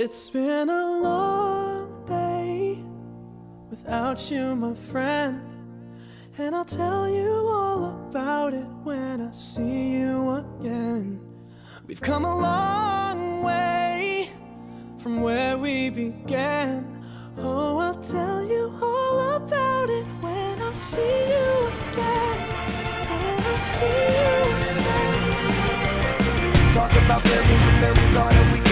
It's been a long day without you, my friend, and I'll tell you all about it when I see you again. We've come a long way from where we began. Oh, I'll tell you all about it when I see you again. When I see you again. Talk about memories and memories on a weekend.